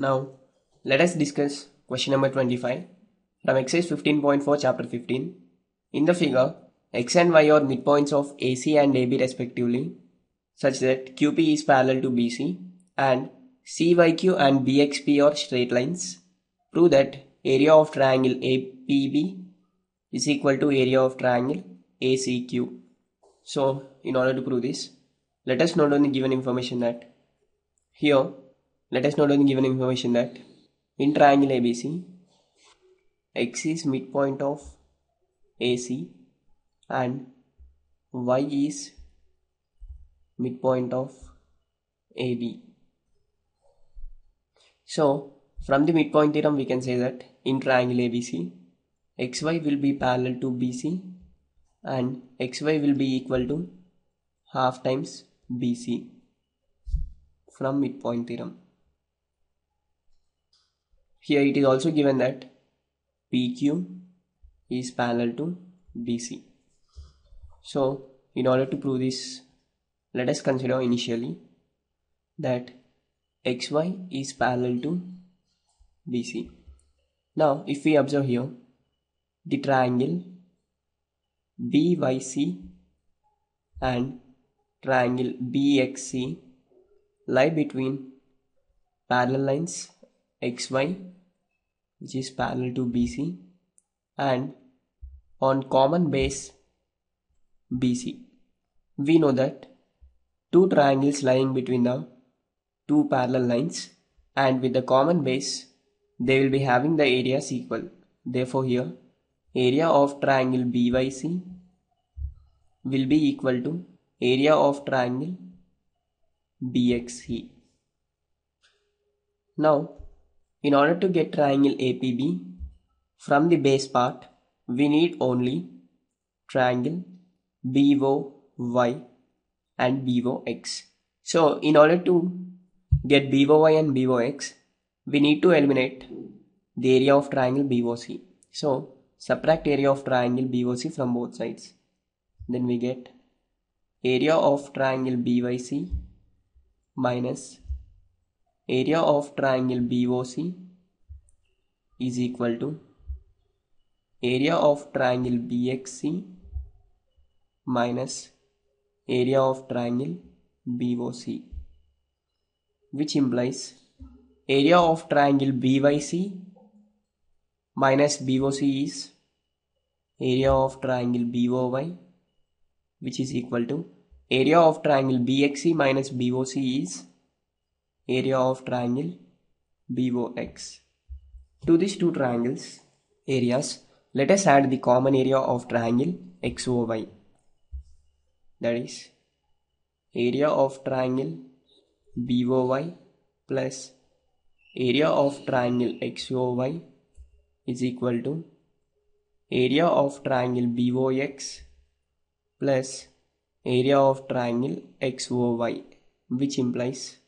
Now, let us discuss question number 25 from exercise 15.4 chapter 15. In the figure, x and y are midpoints of AC and AB respectively, such that QP is parallel to BC and CYQ and BXP are straight lines. Prove that area of triangle APB is equal to area of triangle ACQ. So, in order to prove this, let us note down the given information that in triangle ABC, x is midpoint of AC and y is midpoint of AB. So, from the midpoint theorem, we can say that in triangle ABC, xy will be parallel to BC and xy will be equal to half times BC from midpoint theorem. Here it is also given that PQ is parallel to DC. So, in order to prove this, let us consider initially that xy is parallel to BC. Now, if we observe here, the triangle BYC and triangle BXC lie between parallel lines xy, which is parallel to BC, and on common base BC. We know that two triangles lying between the two parallel lines and with the common base, they will be having the areas equal. Therefore, here area of triangle BYC will be equal to area of triangle BXC. Now, in order to get triangle APB from the base part, we need only triangle BOY and BOX. So, in order to get BOY and BOX, we need to eliminate the area of triangle BOC. So, subtract area of triangle BOC from both sides. Then we get area of triangle BYC minus area of triangle BOC is equal to area of triangle BXC minus area of triangle BOC, which implies area of triangle BYC minus BOC is area of triangle BOY, which is equal to area of triangle BXC minus BOC is area of triangle BOX. To these two triangles areas, let us add the common area of triangle XOY. That is area of triangle BOY plus area of triangle XOY is equal to area of triangle BOX plus area of triangle XOY, which implies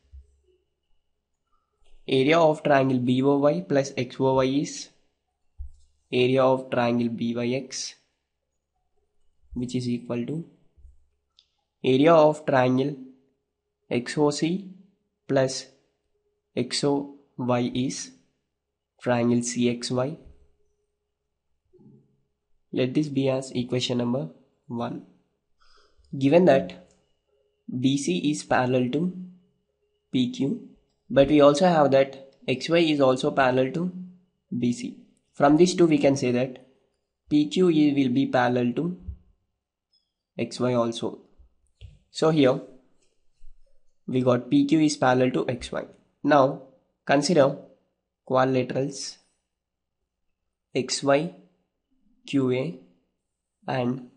area of triangle BOY plus XOY is area of triangle BYX, which is equal to area of triangle XOC plus XOY is triangle CXY. Let this be as equation number 1. Given that BC is parallel to PQ, but we also have that XY is also parallel to BC. From these two, we can say that PQ will be parallel to XY also. So here we got PQ is parallel to XY. Now consider quadrilaterals XY, QA and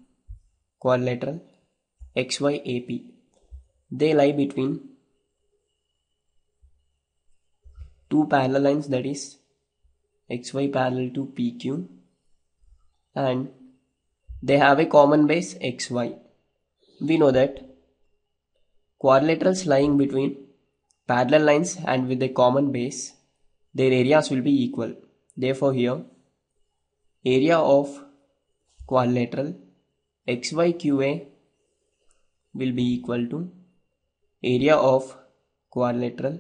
quadrilateral XY, AP. They lie between two parallel lines, that is xy parallel to PQ, and they have a common base xy. We know that quadrilaterals lying between parallel lines and with a common base, their areas will be equal. Therefore, here area of quadrilateral XYQA will be equal to area of quadrilateral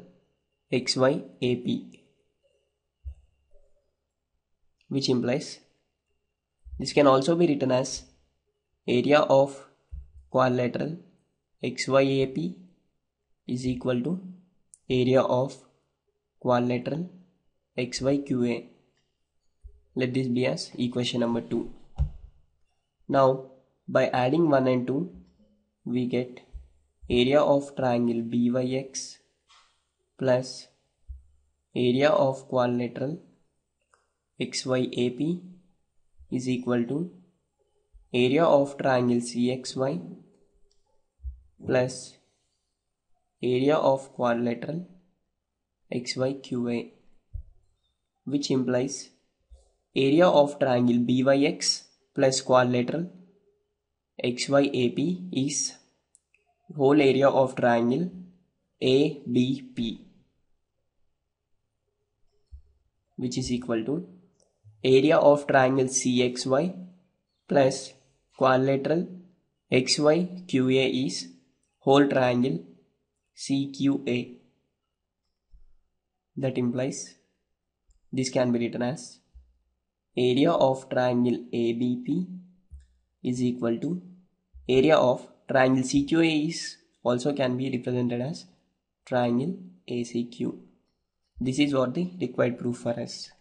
XY AP, which implies this can also be written as area of quadrilateral XYAP is equal to area of quadrilateral XYQA. Let this be as equation number 2. Now by adding 1 and 2 we get area of triangle BYX plus area of quadrilateral XYAP is equal to area of triangle CXY plus area of quadrilateral XYQA, which implies area of triangle BYX plus quadrilateral XYAP is whole area of triangle ABP, which is equal to area of triangle CXY plus quadrilateral XYQA is whole triangle CQA. That implies this can be written as area of triangle ABP is equal to area of triangle CQA is also can be represented as triangle ACQ. This is what the required proof for us.